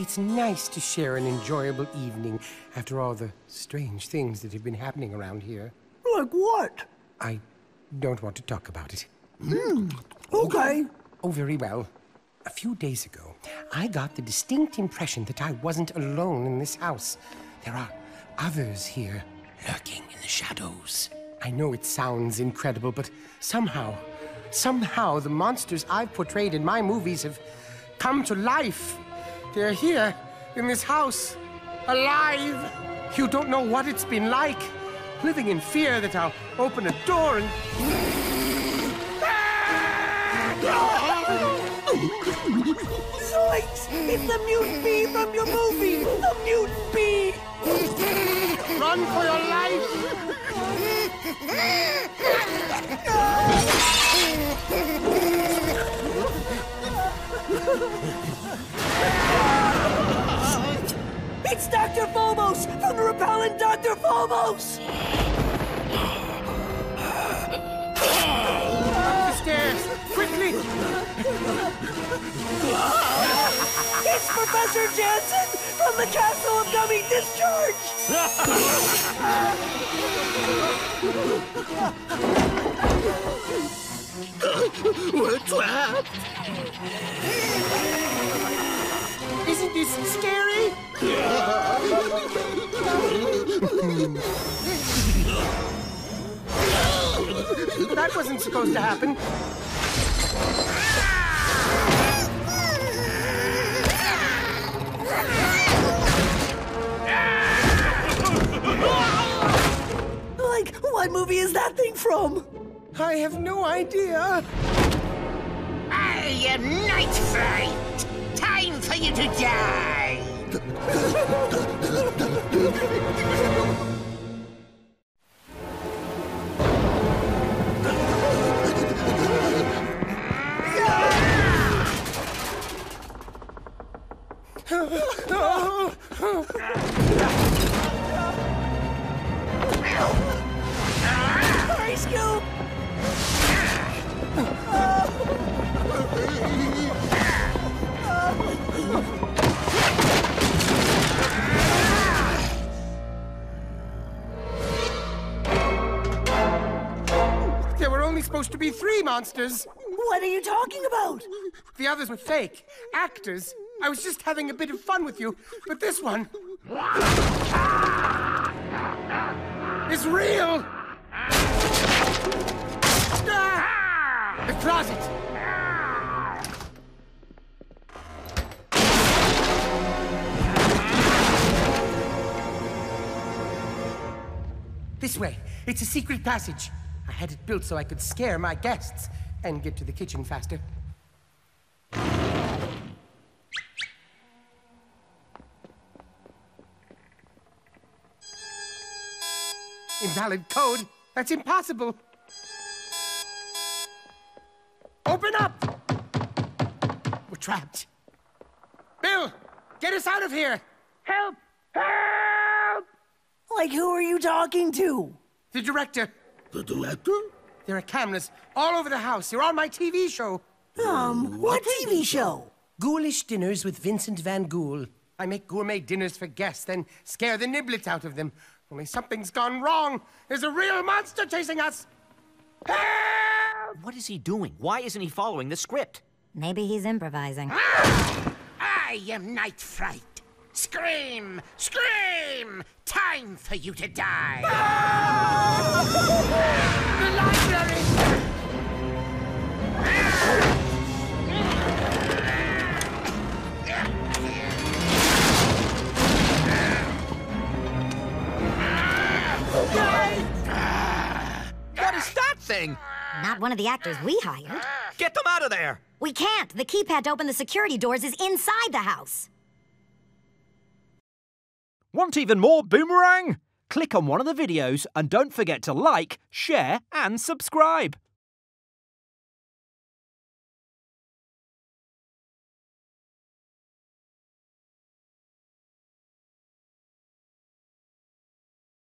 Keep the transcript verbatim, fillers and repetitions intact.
It's nice to share an enjoyable evening after all the strange things that have been happening around here. Like what? I don't want to talk about it. Mm. Okay. Oh, very well. A few days ago, I got the distinct impression that I wasn't alone in this house. There are others here, lurking in the shadows. I know it sounds incredible, but somehow, somehow the monsters I've portrayed in my movies have come to life. They're here, in this house, alive. You don't know what it's been like, living in fear that I'll open a door and... Zoinks! It's the mutant bee from your movie! The mutant bee! Run for your life! It's Doctor Fomos from the repellent Doctor Fomos! Up the stairs, quickly! It's Professor Jansen from the Castle of Dummy Discharge! We're trapped! Isn't this scary? That wasn't supposed to happen. Like, what movie is that thing from? I have no idea. I am Night Fright. Time for you to die. Sorry, Scoop! There were only supposed to be three monsters. What are you talking about? The others were fake, actors. I was just having a bit of fun with you, but this one... is real! Ah! The closet! This way. It's a secret passage. I had it built so I could scare my guests and get to the kitchen faster. Invalid code? That's impossible. Open up! We're trapped. Bill, get us out of here! Help! Help! Like, who are you talking to? The director. The director? There are cameras all over the house. You're on my T V show. Um, what T V show? Ghoulish Dinners with Vincent Van Ghoul. I make gourmet dinners for guests, then scare the niblets out of them. Only something's gone wrong. There's a real monster chasing us. Help! What is he doing? Why isn't he following the script? Maybe he's improvising. Ah! I am Night Fright. Scream! Scream! Time for you to die. Ah! The library! What is that thing? Not one of the actors we hired. Get them out of there! We can't. The keypad to open the security doors is inside the house. Want even more Boomerang? Click on one of the videos and don't forget to like, share, and subscribe.